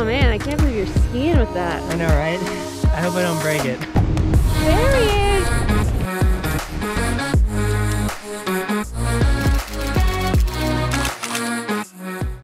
Oh man, I can't believe you're skiing with that. I know, right? I hope I don't break it.